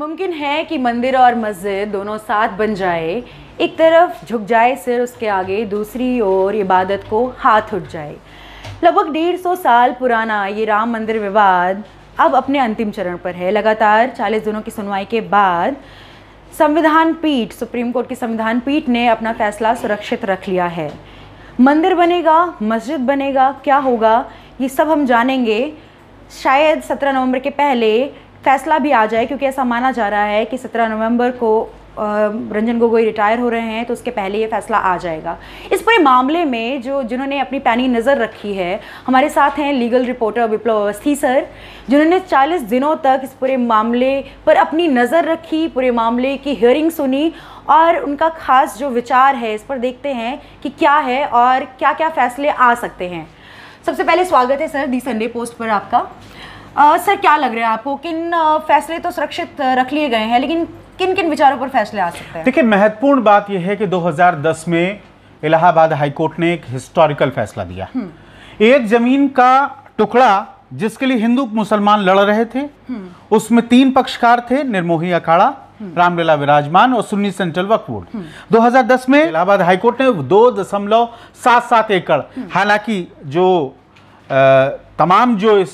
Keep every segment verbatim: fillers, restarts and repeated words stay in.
मुमकिन है कि मंदिर और मस्जिद दोनों साथ बन जाए, एक तरफ झुक जाए सिर उसके आगे, दूसरी ओर इबादत को हाथ उठ जाए। लगभग डेढ़ सौ साल पुराना ये राम मंदिर विवाद अब अपने अंतिम चरण पर है। लगातार चालीस दिनों की सुनवाई के बाद संविधान पीठ, सुप्रीम कोर्ट की संविधान पीठ ने अपना फैसला सुरक्षित रख लिया है। मंदिर बनेगा, मस्जिद बनेगा, क्या होगा ये सब हम जानेंगे। शायद सत्रह नवंबर के पहले फैसला भी आ जाए, क्योंकि ऐसा माना जा रहा है कि सत्रह नवंबर को रंजन गोगोई रिटायर हो रहे हैं, तो उसके पहले ये फैसला आ जाएगा। इस पूरे मामले में जो जिन्होंने अपनी पैनी नज़र रखी है, हमारे साथ हैं legal reporter Viplav Awasthi sir, जिन्होंने चालीस दिनों तक इस पूरे मामले पर अपनी नज़र रखी, पूरे मामले की हियरिंग सुनी और उनका खास जो विचार है इस पर देखते हैं कि क्या है और क्या क्या फैसले आ सकते हैं। सबसे पहले स्वागत है सर दी संडे पोस्ट पर आपका। आ, सर क्या लग रहा है आपको, किन फैसले तो सुरक्षित रख लिए गए हैं, लेकिन किन किन विचारों पर फैसले आ सकते हैं? देखिए, महत्वपूर्ण बात यह है कि दो हज़ार दस में इलाहाबाद हाईकोर्ट ने एक हिस्टोरिकल फैसला दिया। एक जमीन का टुकड़ा जिसके लिए हिंदू मुसलमान लड़ रहे थे, उसमें तीन पक्षकार थे, निर्मोही अखाड़ा, रामलीला विराजमान और सुन्नी सेंट्रल वक्फ। दो हज़ार दस में इलाहाबाद हाईकोर्ट ने दो दशमलव सात सात एकड़, हालांकि जो आ, तमाम जो इस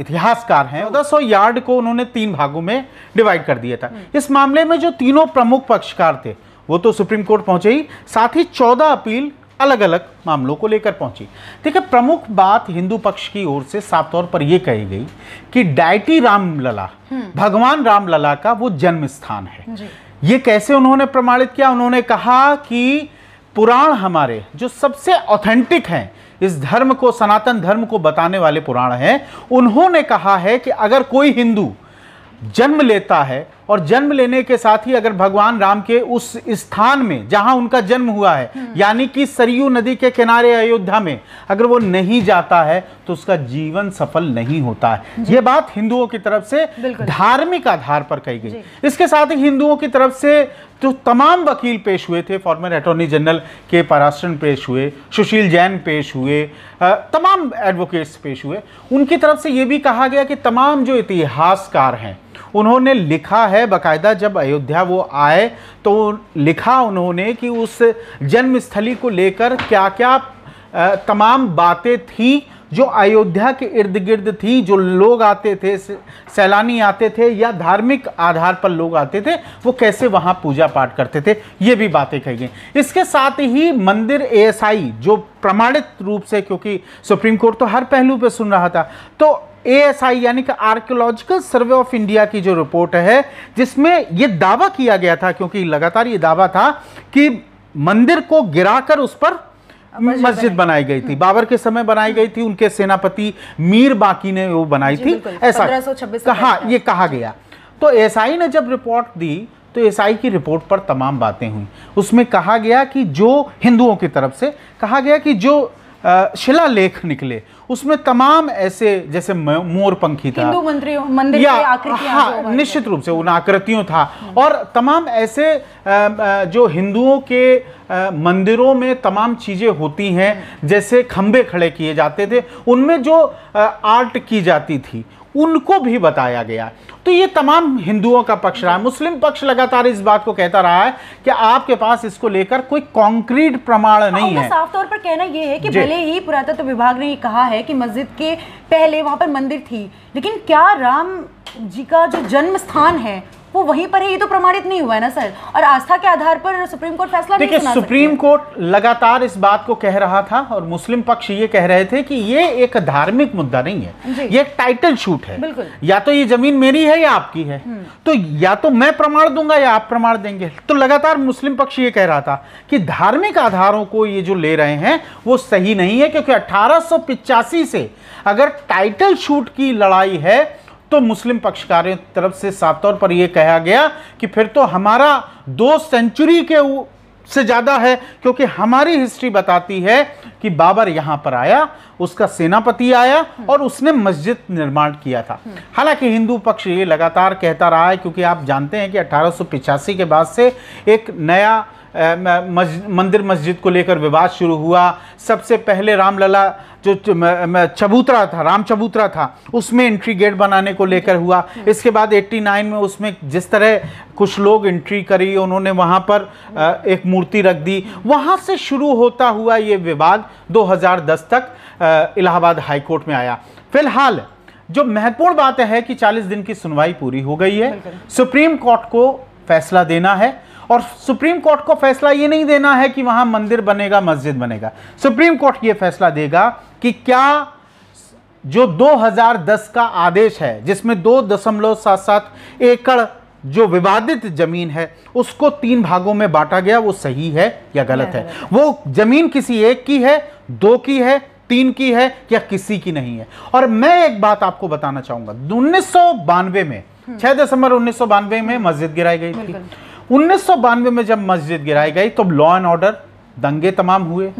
इतिहासकार हैं चौदह सौ यार्ड को उन्होंने तीन भागों में डिवाइड कर दिया था। इस मामले में जो तीनों प्रमुख पक्षकार थे वो तो सुप्रीम कोर्ट पहुंचे ही, साथ ही चौदह अपील अलग अलग मामलों को लेकर पहुंची। ठीक है, प्रमुख बात हिंदू पक्ष की ओर से साफ तौर पर यह कही गई कि डायटी रामलला, भगवान रामलला का वो जन्म स्थान है। ये कैसे उन्होंने प्रमाणित किया? उन्होंने कहा कि पुराण हमारे जो सबसे ऑथेंटिक हैं, इस धर्म को, सनातन धर्म को बताने वाले पुराण हैं, उन्होंने कहा है कि अगर कोई हिंदू जन्म लेता है और जन्म लेने के साथ ही अगर भगवान राम के उस स्थान में जहां उनका जन्म हुआ है, यानी कि सरयू नदी के किनारे अयोध्या में, अगर वो नहीं जाता है तो उसका जीवन सफल नहीं होता है। ये बात हिंदुओं की तरफ से धार्मिक आधार पर कही गई। इसके साथ ही हिंदुओं की तरफ से तो तमाम वकील पेश हुए थे, फॉर्मर अटॉर्नी जनरल के पराशरण पेश हुए, सुशील जैन पेश हुए, तमाम एडवोकेट्स पेश हुए। उनकी तरफ से ये भी कहा गया कि तमाम जो इतिहासकार हैं उन्होंने लिखा है बकायदा, जब अयोध्या वो आए तो लिखा उन्होंने कि उस जन्मस्थली को लेकर क्या क्या तमाम बातें थीं जो अयोध्या के इर्द गिर्द थी, जो लोग आते थे, सैलानी आते थे या धार्मिक आधार पर लोग आते थे, वो कैसे वहाँ पूजा पाठ करते थे, ये भी बातें कही गई। इसके साथ ही मंदिर एएसआई जो प्रमाणित रूप से, क्योंकि सुप्रीम कोर्ट तो हर पहलू पे सुन रहा था, तो एएसआई यानी कि आर्कियोलॉजिकल सर्वे ऑफ इंडिया की जो रिपोर्ट है, जिसमें ये दावा किया गया था, क्योंकि लगातार ये दावा था कि मंदिर को गिराकर उस पर मस्जिद बनाई गई थी, बाबर के समय बनाई गई थी, उनके सेनापति मीर बाकी ने वो बनाई थी, ऐसा कहा, ये कहा गया। तो एएसआई ने जब रिपोर्ट दी तो एएसआई की रिपोर्ट पर तमाम बातें हुई। उसमें कहा गया कि जो हिंदुओं की तरफ से कहा गया कि जो शिलालेख निकले उसमें तमाम ऐसे, जैसे मोरपंखी था, हिंदू मंदिर या हाँ, निश्चित रूप से उन आकृतियों था, और तमाम ऐसे जो हिंदुओं के मंदिरों में तमाम चीज़ें होती हैं, जैसे खंबे खड़े किए जाते थे, उनमें जो आर्ट की जाती थी, उनको भी बताया गया। तो ये तमाम हिंदुओं का पक्ष रहा है। मुस्लिम पक्ष लगातार इस बात को कहता रहा है कि आपके पास इसको लेकर कोई कॉन्क्रीट प्रमाण नहीं है। साफ तौर पर कहना यह है कि भले ही पुरातत्व विभाग ने कहा है कि मस्जिद के पहले वहां पर मंदिर थी, लेकिन क्या राम जी का जो जन्म स्थान है वो वहीं पर है, ये तो प्रमाणित नहीं हुआ है ना सर। और आस्था के आधार पर सुप्रीम कोर्ट फैसला नहीं सुना सकता। सुप्रीम कोर्ट लगातार इस बात को कह रहा था और मुस्लिम पक्ष ये कह रहे थे कि ये एक धार्मिक मुद्दा नहीं है, ये एक टाइटल शूट है, या तो ये जमीन मेरी है या आपकी है, तो या तो मैं प्रमाण दूंगा या आप प्रमाण देंगे। तो लगातार मुस्लिम पक्ष ये कह रहा था कि धार्मिक आधारों को ये जो ले रहे हैं वो सही नहीं है, क्योंकि अठारह सौ पिचासी से अगर टाइटल शूट की लड़ाई है तो मुस्लिम पक्षकारों की तरफ से साफ तौर पर यह कहा गया कि फिर तो हमारा दो सेंचुरी के से ज़्यादा है, क्योंकि हमारी हिस्ट्री बताती है कि बाबर यहाँ पर आया, उसका सेनापति आया और उसने मस्जिद निर्माण किया था। हालांकि हिंदू पक्ष ये लगातार कहता रहा है, क्योंकि आप जानते हैं कि अठारह सौ पिचासी के बाद से एक नया मंदिर मस्जिद को लेकर विवाद शुरू हुआ। सबसे पहले रामलला जो चबूतरा था, राम चबूतरा था, उसमें एंट्री गेट बनाने को लेकर हुआ। इसके बाद नवासी में उसमें जिस तरह कुछ लोग एंट्री करी, उन्होंने वहाँ पर एक मूर्ति रख दी, वहाँ से शुरू होता हुआ ये विवाद दो हज़ार दस तक इलाहाबाद हाई कोर्ट में आया। फिलहाल जो महत्वपूर्ण बात है कि चालीस दिन की सुनवाई पूरी हो गई है। सुप्रीम कोर्ट को फैसला देना है, और सुप्रीम कोर्ट को फैसला ये नहीं देना है कि वहां मंदिर बनेगा मस्जिद बनेगा। सुप्रीम कोर्ट ये फैसला देगा कि क्या जो दो हज़ार दस का आदेश है, जिसमें दो दशमलव सात सात एकड़ जो विवादित जमीन है उसको तीन भागों में बांटा गया, वो सही है या गलत है, वो जमीन किसी एक की है, दो की है, तीन की है या किसी की नहीं है। और मैं एक बात आपको बताना चाहूंगा, उन्नीस सौ बानवे में छह दिसंबर उन्नीस सौ बानवे में मस्जिद गिराई गई थी। उन्नीस सौ बानवे में जब मस्जिद गिराई गई तो लॉ एंड ऑर्डर दंगे तमाम हुए।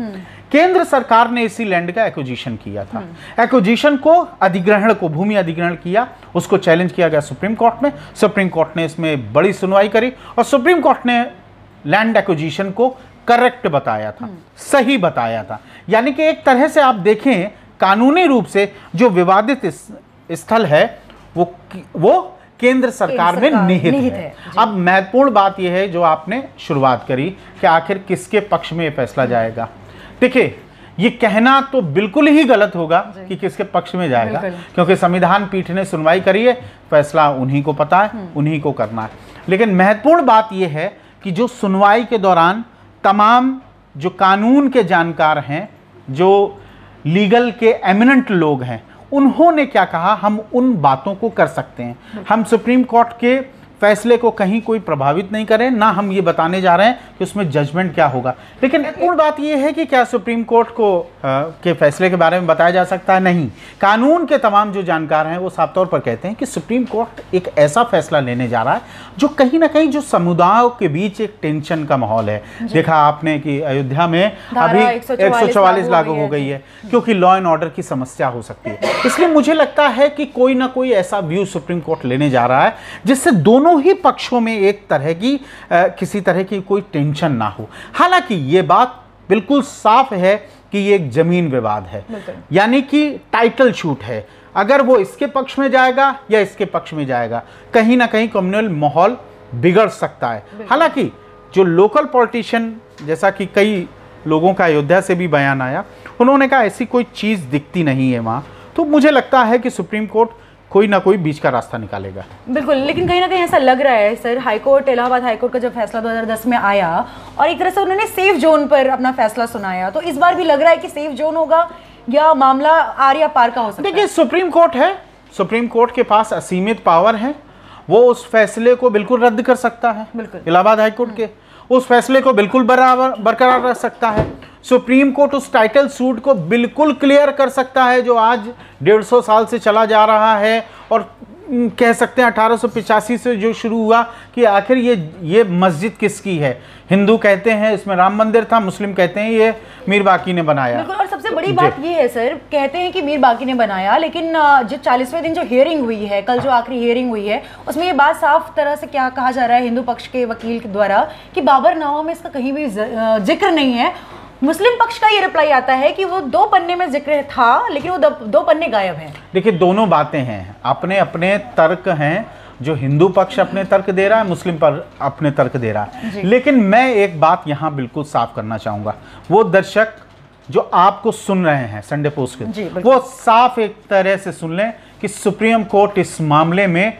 केंद्र सरकार ने इसी लैंड का एक्विजिशन किया था, एक्विजिशन को अधिग्रहण को भूमि अधिग्रहण किया, उसको चैलेंज किया गया सुप्रीम कोर्ट में। सुप्रीम कोर्ट ने इसमें बड़ी सुनवाई करी और सुप्रीम कोर्ट ने लैंड एक्विजिशन को करेक्ट बताया था, सही बताया था। यानी कि एक तरह से आप देखें कानूनी रूप से जो विवादित स्थल है वो वो केंद्र सरकार में निहित है, है। अब महत्वपूर्ण बात यह है जो आपने शुरुआत करी कि आखिर किसके पक्ष में यह फैसला जाएगा। देखिए ये कहना तो बिल्कुल ही गलत होगा कि किसके पक्ष में जाएगा, क्योंकि संविधान पीठ ने सुनवाई करी है, फैसला उन्हीं को पता है, उन्हीं को करना है। लेकिन महत्वपूर्ण बात यह है कि जो सुनवाई के दौरान तमाम जो कानून के जानकार हैं, जो लीगल के एमिनेंट लोग हैं, उन्होंने क्या कहा, हम उन बातों को कर सकते हैं। हम सुप्रीम कोर्ट के फैसले को कहीं कोई प्रभावित नहीं करें, ना हम ये बताने जा रहे हैं कि उसमें जजमेंट क्या होगा। लेकिन पूर्ण बात ये है कि क्या सुप्रीम कोर्ट को आ, के फैसले के बारे में बताया जा सकता है? नहीं। कानून के तमाम जो जानकार हैं वो साफ तौर पर कहते हैं कि सुप्रीम कोर्ट एक ऐसा फैसला लेने जा रहा है जो कहीं ना कहीं जो समुदायों के बीच एक टेंशन का माहौल है। देखा आपने कि अयोध्या में अभी एक सौ चौवालीस लागू हो गई है, क्योंकि लॉ एंड ऑर्डर की समस्या हो सकती है। इसलिए मुझे लगता है कि कोई ना कोई ऐसा व्यू सुप्रीम कोर्ट लेने जा रहा है जिससे दोनों ही पक्षों में एक तरह की आ, किसी तरह की कोई टेंशन ना हो। हालांकि यह बात बिल्कुल साफ है कि यह एक जमीन विवाद है, यानी कि टाइटल शूट है। अगर वो इसके पक्ष में जाएगा या इसके पक्ष में जाएगा, कहीं ना कहीं कम्युनल माहौल बिगड़ सकता है। हालांकि जो लोकल पॉलिटिशियन, जैसा कि कई लोगों का अयोध्या से भी बयान आया, उन्होंने कहा ऐसी कोई चीज दिखती नहीं है वहां, तो मुझे लगता है कि सुप्रीम कोर्ट कोई ना कोई बीच का रास्ता निकालेगा। बिल्कुल, लेकिन कहीं ना कहीं ऐसा लग रहा है सर, हाईकोर्ट इलाहाबाद हाईकोर्ट का जब फैसला दो हज़ार दस में आया और एक तरह से उन्होंने सेफ जोन पर अपना फैसला सुनाया, तो इस बार भी लग रहा है कि सेफ जोन होगा या मामला आर या पार का हो सकता है। देखिए सुप्रीम कोर्ट है, सुप्रीम कोर्ट के पास असीमित पावर है, वो उस फैसले को बिल्कुल रद्द कर सकता है। बिल्कुल, इलाहाबाद हाईकोर्ट के उस फैसले को बिल्कुल बराबर बरकरार रख सकता है। सुप्रीम कोर्ट उस टाइटल सूट को बिल्कुल क्लियर कर सकता है जो आज डेढ़ सौ साल से चला जा रहा है, और कह सकते हैं अठारह सौ पिचासी से जो शुरू हुआ कि आखिर ये ये मस्जिद किसकी है। हिंदू कहते हैं इसमें राम मंदिर था, मुस्लिम कहते हैं ये मीर बाकी ने बनाया। बिल्कुल, और सबसे बड़ी बात ये है सर, कहते हैं कि मीर बाकी ने बनाया, लेकिन जो चालीसवें दिन जो हियरिंग हुई है, कल जो आखिरी हियरिंग हुई है, उसमें ये बात साफ तरह से क्या कहा जा रहा है हिंदू पक्ष के वकील के द्वारा कि बाबरनामा में इसका कहीं भी जिक्र नहीं है। मुस्लिम पक्ष का ये रिप्लाई आता है कि वो दो पन्ने में जिक्र था, लेकिन वो दो पन्ने गायब हैं। देखिए दोनों बातें हैं, अपने अपने तर्क हैं, जो हिंदू पक्ष अपने तर्क दे रहा है, मुस्लिम पर अपने तर्क दे रहा है। लेकिन मैं एक बात यहाँ बिल्कुल साफ करना चाहूँगा, वो दर्शक जो आपको सुन रहे हैं संडे पोस्ट के, वो साफ एक तरह से सुन लें कि सुप्रीम कोर्ट इस मामले में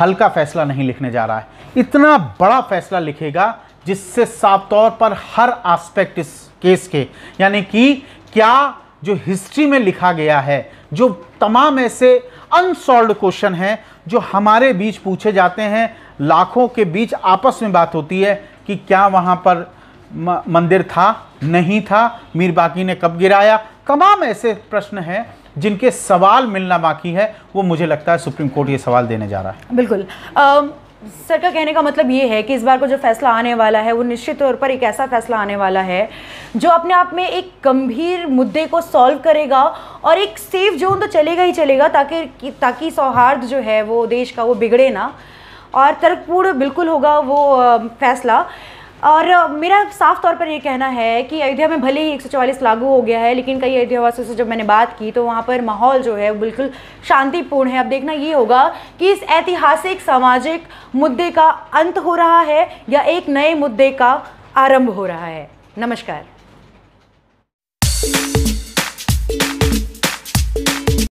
हल्का फैसला नहीं लिखने जा रहा है, इतना बड़ा फैसला लिखेगा जिससे साफ तौर पर हर एस्पेक्ट इस केस के, यानी कि क्या जो हिस्ट्री में लिखा गया है, जो तमाम ऐसे अनसॉल्व्ड क्वेश्चन हैं जो हमारे बीच पूछे जाते हैं, लाखों के बीच आपस में बात होती है कि क्या वहाँ पर मंदिर था, नहीं था, मीर बाकी ने कब गिराया, तमाम ऐसे प्रश्न हैं जिनके सवाल मिलना बाकी है। वो मुझे लगता है सुप्रीम कोर्ट ये सवाल देने जा रहा है। बिल्कुल, आम... सर का कहने का मतलब ये है कि इस बार को जो फैसला आने वाला है वो निश्चित तौर पर एक ऐसा फैसला आने वाला है जो अपने आप में एक गंभीर मुद्दे को सॉल्व करेगा, और एक सेफ जोन तो चलेगा ही चलेगा ताकि ताकि सौहार्द जो है वो देश का वो बिगड़े ना, और तर्कपूर्ण बिल्कुल होगा वो फैसला। और मेरा साफ तौर पर ये कहना है कि अयोध्या में भले ही एक सौ चौवालीस लागू हो गया है, लेकिन कई अयोध्या वासियों से जब मैंने बात की तो वहाँ पर माहौल जो है बिल्कुल शांतिपूर्ण है। अब देखना ये होगा कि इस ऐतिहासिक सामाजिक मुद्दे का अंत हो रहा है या एक नए मुद्दे का आरंभ हो रहा है। नमस्कार।